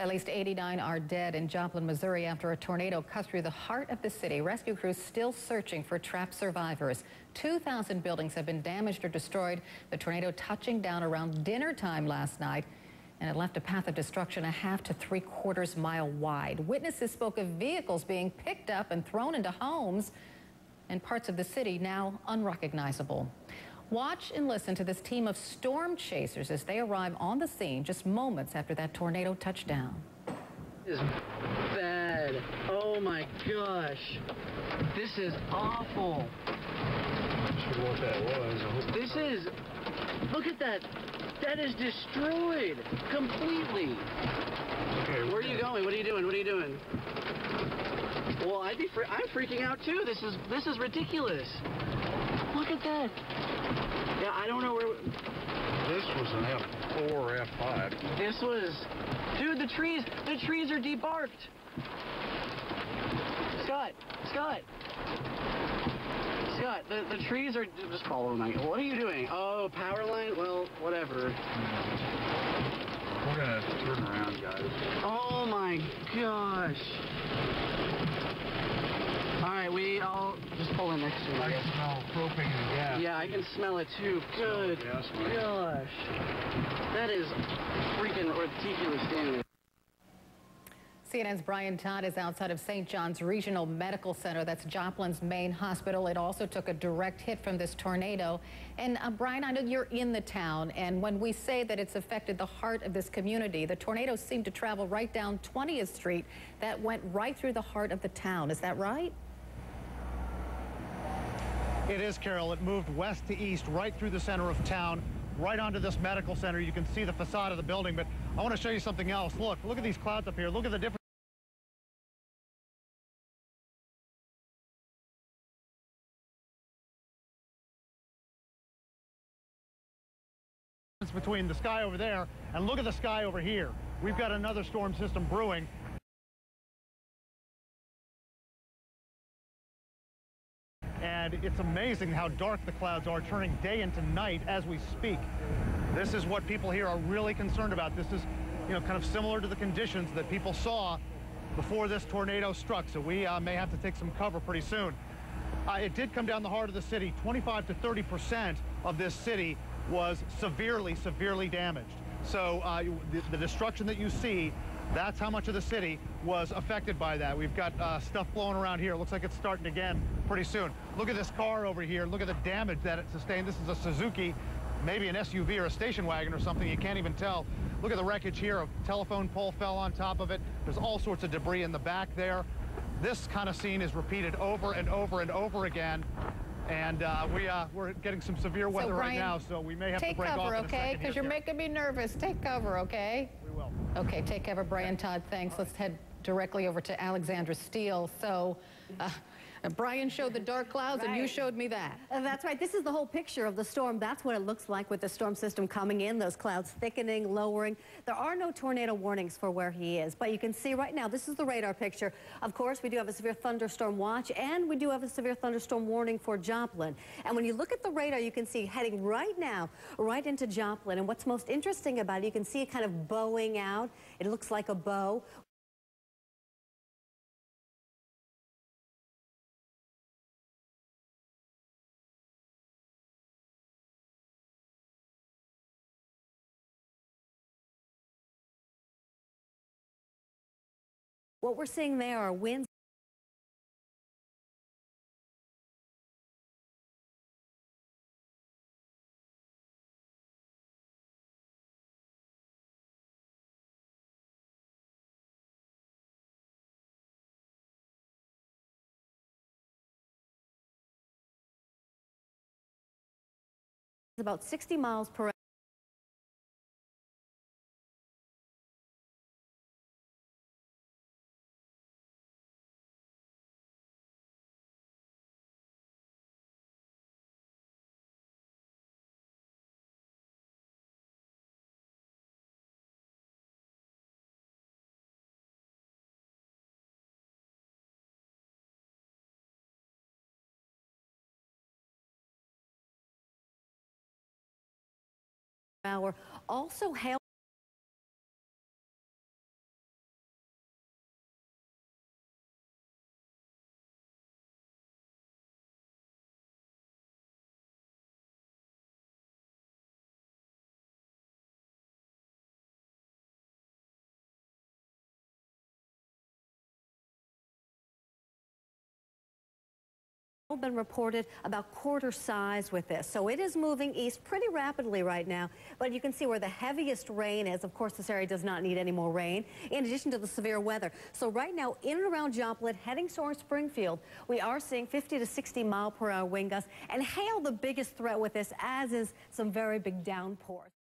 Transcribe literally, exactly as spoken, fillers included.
At least eighty-nine are dead in Joplin, Missouri after a tornado cut through the heart of the city. Rescue crews still searching for trapped survivors. two thousand buildings have been damaged or destroyed, the tornado touching down around dinner time last night, and it left a path of destruction a half to three quarters mile wide. Witnesses spoke of vehicles being picked up and thrown into homes, and parts of the city now unrecognizable. Watch and listen to this team of storm chasers as they arrive on the scene just moments after that tornado touched down. This is bad. Oh my gosh. This is awful. I sure what that was. I hope this is, look at that. That is destroyed completely. Okay, where are you going? What are you doing? What are you doing? Well, I'd be fr I'm freaking out too. This is this is ridiculous. Look at that. Yeah, I don't know where... This was an F four or F five. This was... Dude, the trees, the trees are debarked. Scott, Scott. Scott, the, the trees are... Just follow me. What are you doing? Oh, power line? Well, whatever. We're gonna turn around, guys. Oh, my gosh. All right, we all... Just pull in next to me. I can smell propane and gas. Yeah, I can smell it too. Good gas, gosh. That is freaking ridiculous damage. C N N's Brian Todd is outside of Saint John's Regional Medical Center. That's Joplin's main hospital. It also took a direct hit from this tornado. And uh, Brian, I know you're in the town, and when we say that it's affected the heart of this community, the tornado seemed to travel right down twentieth street. That went right through the heart of the town. Is that right? It is, Carol. It moved west to east, right through the center of town, right onto this medical center. You can see the facade of the building, but I want to show you something else. Look, look at these clouds up here. Look at the difference. Between the sky over there and look at the sky over here. We've got another storm system brewing. And it's amazing how dark the clouds are, turning day into night as we speak. This is what people here are really concerned about. This is, you know, kind of similar to the conditions that people saw before this tornado struck. So we uh, may have to take some cover pretty soon. Uh, it did come down the heart of the city. twenty-five to thirty percent of this city was severely, severely damaged. So uh, the, the destruction that you see, that's how much of the city was affected by that. We've got uh, stuff blowing around here. Looks like it's starting again pretty soon. Look at this car over here. Look at the damage that it sustained. This is a Suzuki, maybe an S U V or a station wagon or something. You can't even tell. Look at the wreckage here. A telephone pole fell on top of it. There's all sorts of debris in the back there. This kind of scene is repeated over and over and over again. And uh, we, uh, we're getting some severe weather so, Brian, right now, so we may have to break cover, off in a second. Take cover, okay? Because you're here. Making me nervous. Take cover, okay? We will. Okay, take cover, Brian Todd. Thanks. Right. Let's head directly over to Alexandra Steele. So, uh, Brian showed the dark clouds, right. And you showed me that. Uh, that's right. This is the whole picture of the storm. That's what it looks like with the storm system coming in, those clouds thickening, lowering. There are no tornado warnings for where he is, but you can see right now, this is the radar picture. Of course, we do have a severe thunderstorm watch, and we do have a severe thunderstorm warning for Joplin. And when you look at the radar, you can see heading right now, right into Joplin. And what's most interesting about it, you can see it kind of bowing out. It looks like a bow. What we're seeing there are winds. About sixty miles per hour. Hour. Also hail Been reported about quarter size with this, so it is moving east pretty rapidly right now, but you can see where the heaviest rain is. Of course, this area does not need any more rain in addition to the severe weather. So right now in and around Joplin heading towards Springfield, we are seeing fifty to sixty mile per hour wind gusts and hail the biggest threat with this, as is some very big downpours.